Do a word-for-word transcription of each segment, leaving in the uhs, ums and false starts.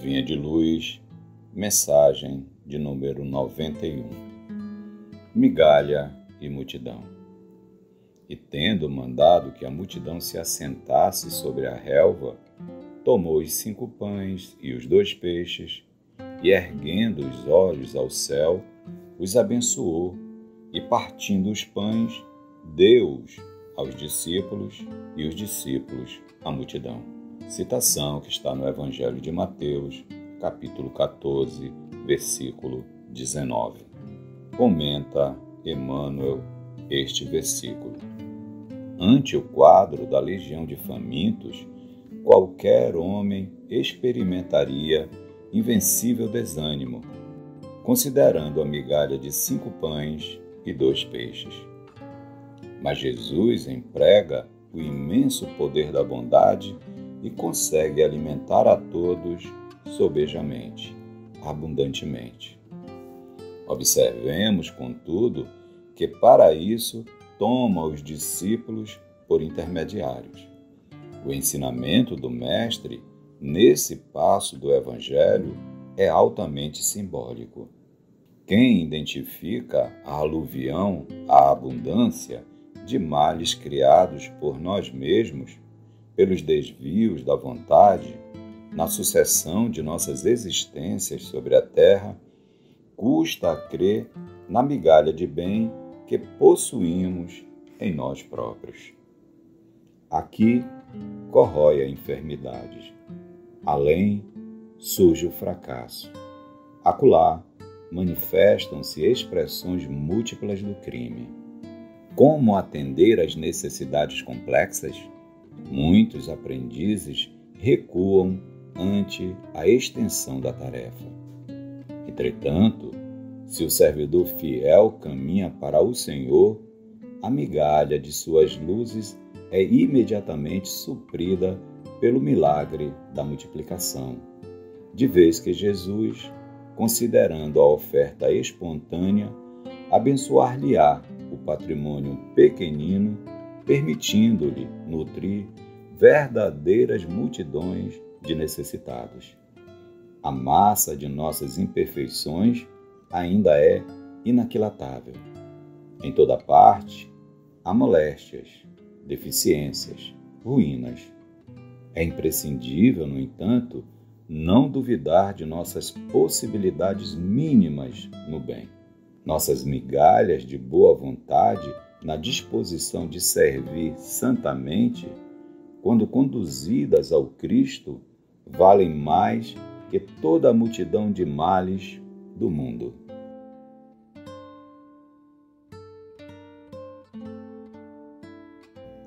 Vinha de Luz, mensagem de número noventa e um. Migalha e multidão. E tendo mandado que a multidão se assentasse sobre a relva, tomou os cinco pães e os dois peixes, e erguendo os olhos ao céu, os abençoou, e partindo os pães, deu-os aos discípulos e os discípulos à multidão. Citação que está no Evangelho de Mateus, capítulo quatorze, versículo dezenove. Comenta Emmanuel este versículo. Ante o quadro da legião de famintos, qualquer homem experimentaria invencível desânimo, considerando a migalha de cinco pães e dois peixes. Mas Jesus emprega o imenso poder da bondade e consegue alimentar a todos sobejamente, abundantemente. Observemos, contudo, que para isso toma os discípulos por intermediários. O ensinamento do Mestre, nesse passo do Evangelho, é altamente simbólico. Quem identifica a aluvião, a abundância de males criados por nós mesmos, pelos desvios da vontade, na sucessão de nossas existências sobre a terra, custa a crer na migalha de bem que possuímos em nós próprios. Aqui corrói a enfermidade. Além, surge o fracasso. Acolá, manifestam-se expressões múltiplas do crime. Como atender às necessidades complexas? Muitos aprendizes recuam ante a extensão da tarefa. Entretanto, se o servidor fiel caminha para o Senhor, a migalha de suas luzes é imediatamente suprida pelo milagre da multiplicação, de vez que Jesus, considerando a oferta espontânea, abençoar-lhe-á o patrimônio pequenino, permitindo-lhe nutrir verdadeiras multidões de necessitados. A massa de nossas imperfeições ainda é inaquilatável. Em toda parte, há moléstias, deficiências, ruínas. É imprescindível, no entanto, não duvidar de nossas possibilidades mínimas no bem. Nossas migalhas de boa vontade na disposição de servir santamente, quando conduzidas ao Cristo, valem mais que toda a multidão de males do mundo.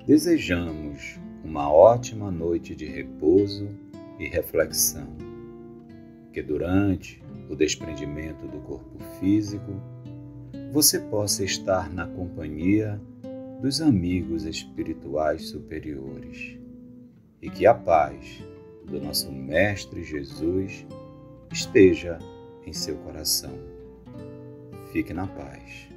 Desejamos uma ótima noite de repouso e reflexão, que durante o desprendimento do corpo físico, você possa estar na companhia dos amigos espirituais superiores e que a paz do nosso Mestre Jesus esteja em seu coração. Fique na paz.